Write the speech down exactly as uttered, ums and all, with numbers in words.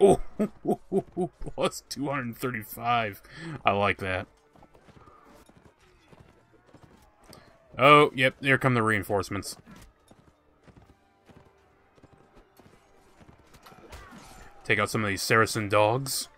Oh, plus two hundred thirty-five. I like that. Oh, yep, there come the reinforcements. Take out some of these Saracen dogs.